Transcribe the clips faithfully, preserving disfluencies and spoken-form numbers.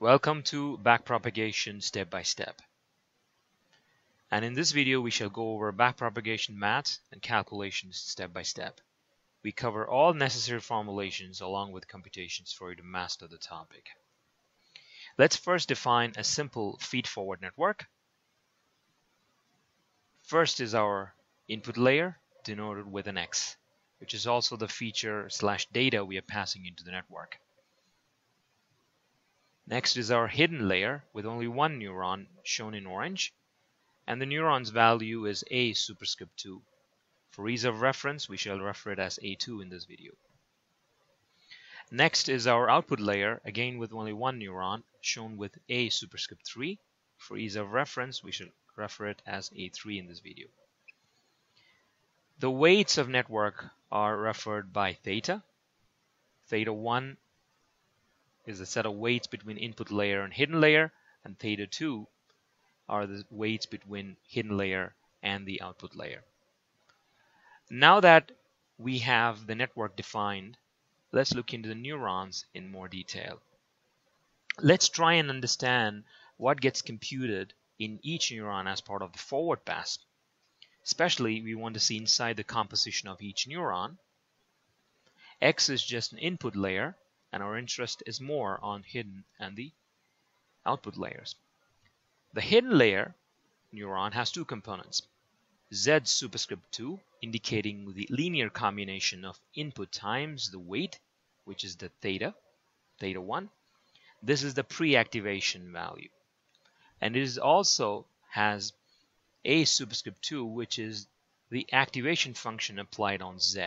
Welcome to backpropagation step by step. And in this video we shall go over backpropagation math and calculations step by step. We cover all necessary formulations along with computations for you to master the topic. Let's first define a simple feed-forward network. First is our input layer, denoted with an X, which is also the feature slash data we are passing into the network. Next is our hidden layer with only one neuron, shown in orange, and the neuron's value is A superscript two. For ease of reference, we shall refer it as A two in this video. Next is our output layer, again with only one neuron, shown with A superscript three. For ease of reference, we shall refer it as A three in this video. The weights of network are referred by theta. Theta one is the set of weights between input layer and hidden layer, and theta two are the weights between hidden layer and the output layer. Now that we have the network defined, let's look into the neurons in more detail. Let's try and understand what gets computed in each neuron as part of the forward pass. Especially, we want to see inside the composition of each neuron. X is just an input layer, and our interest is more on hidden and the output layers. The hidden layer neuron has two components, Z superscript two, indicating the linear combination of input times the weight, which is the theta, theta one. This is the pre-activation value. And it is also has A superscript two, which is the activation function applied on Z.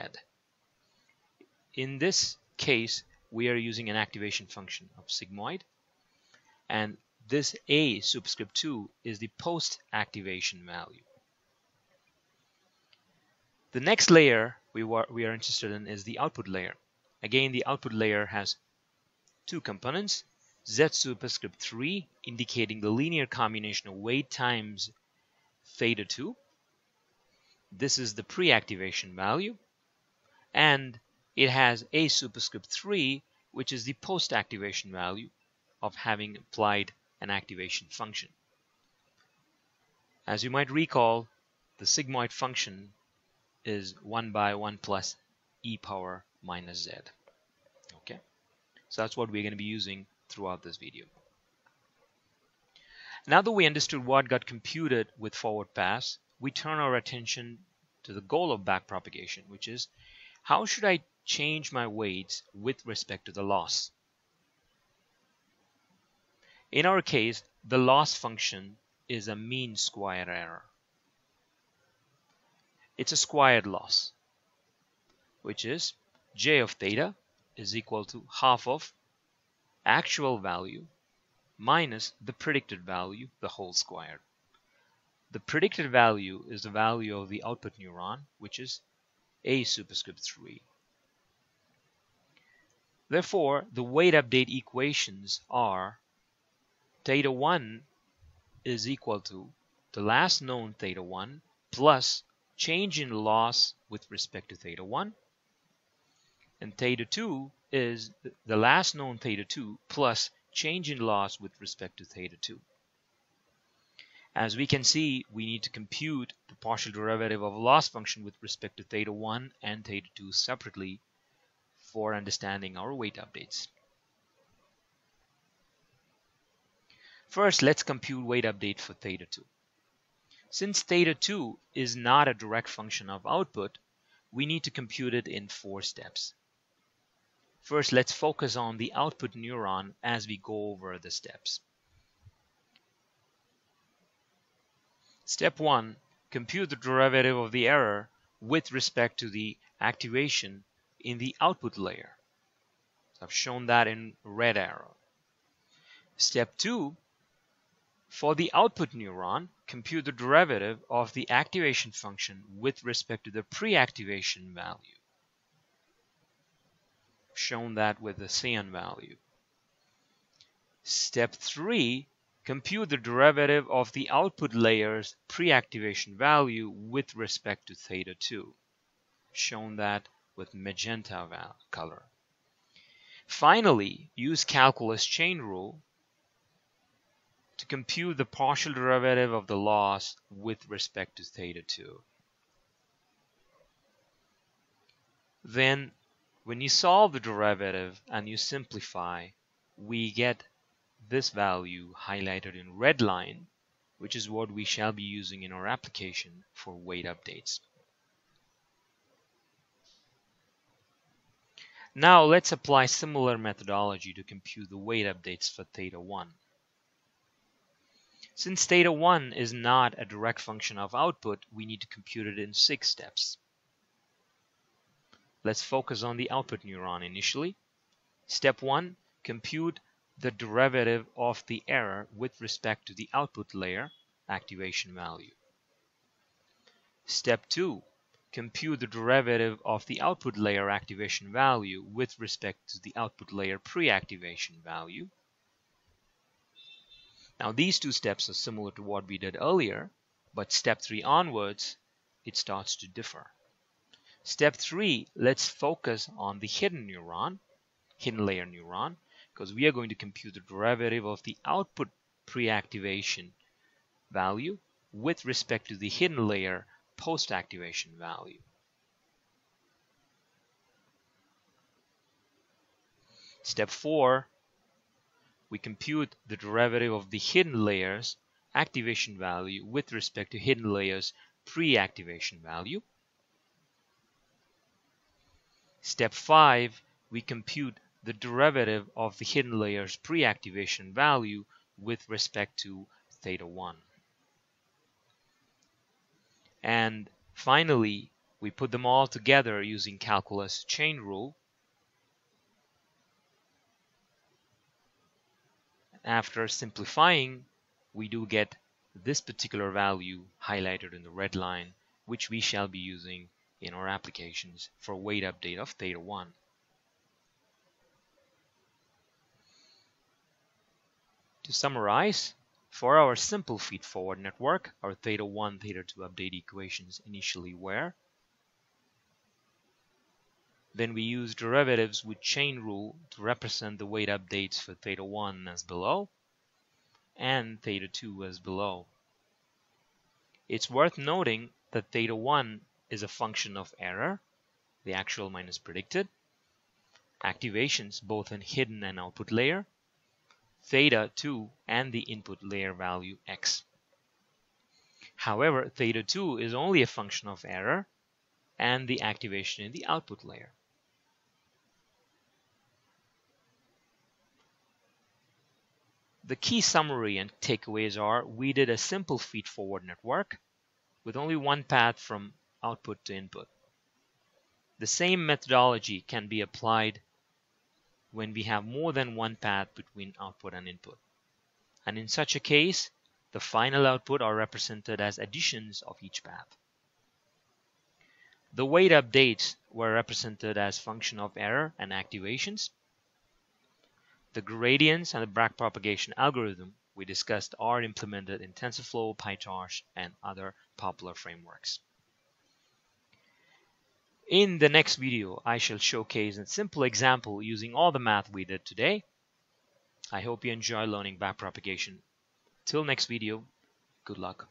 In this case, we are using an activation function of sigmoid, and this A superscript two is the post-activation value. The next layer we, we are interested in is the output layer. Again, the output layer has two components, Z superscript three, indicating the linear combination of weight times theta two. This is the pre-activation value, and it has A superscript three, which is the post-activation value of having applied an activation function. As you might recall, the sigmoid function is one by one plus e power minus z. Okay, so that's what we're going to be using throughout this video. Now that we understood what got computed with forward pass, we turn our attention to the goal of backpropagation, which is how should I change my weights with respect to the loss. In our case, the loss function is a mean square error. It's a squared loss, which is j of theta is equal to half of actual value minus the predicted value, the whole squared. The predicted value is the value of the output neuron, which is A superscript three. Therefore, the weight update equations are theta one is equal to the last known theta one plus change in loss with respect to theta one, and theta two is the last known theta two plus change in loss with respect to theta two. As we can see, we need to compute the partial derivative of a loss function with respect to theta one and theta two separately for understanding our weight updates. First, let's compute weight update for theta two. Since theta two is not a direct function of output, we need to compute it in four steps. First, let's focus on the output neuron as we go over the steps. Step one, compute the derivative of the error with respect to the activation in the output layer. So I've shown that in red arrow. Step two, for the output neuron, compute the derivative of the activation function with respect to the pre-activation value. I've shown that with the cyan value. Step three, compute the derivative of the output layer's pre-activation value with respect to theta two. I've shown that with magenta color. Finally, use calculus chain rule to compute the partial derivative of the loss with respect to theta two. Then, when you solve the derivative and you simplify, we get this value highlighted in red line, which is what we shall be using in our application for weight updates. Now let's apply similar methodology to compute the weight updates for theta one. Since theta one is not a direct function of output, we need to compute it in six steps. Let's focus on the output neuron initially. Step one, compute the derivative of the error with respect to the output layer activation value. Step two, compute the derivative of the output layer activation value with respect to the output layer pre-activation value. Now these two steps are similar to what we did earlier, but step three onwards, it starts to differ. Step three, let's focus on the hidden neuron, hidden layer neuron, because we are going to compute the derivative of the output pre-activation value with respect to the hidden layer post-activation value. Step four, we compute the derivative of the hidden layer's activation value with respect to hidden layer's pre-activation value. Step five, we compute the derivative of the hidden layer's pre-activation value with respect to theta one. And finally, we put them all together using calculus chain rule. After simplifying, we do get this particular value highlighted in the red line, which we shall be using in our applications for weight update of theta one. To summarize, for our simple feed-forward network, our theta one, theta two update equations initially were. Then we use derivatives with chain rule to represent the weight updates for theta one as below and theta two as below. It's worth noting that theta one is a function of error, the actual minus predicted, activations both in hidden and output layer, theta two and the input layer value x. However, theta two is only a function of error and the activation in the output layer. The key summary and takeaways are we did a simple feed-forward network with only one path from output to input. The same methodology can be applied when we have more than one path between output and input. And in such a case, the final output are represented as additions of each path. The weight updates were represented as function of error and activations. The gradients and the backpropagation algorithm we discussed are implemented in TensorFlow, PyTorch, and other popular frameworks. In the next video, I shall showcase a simple example using all the math we did today. I hope you enjoy learning backpropagation. Till next video, good luck.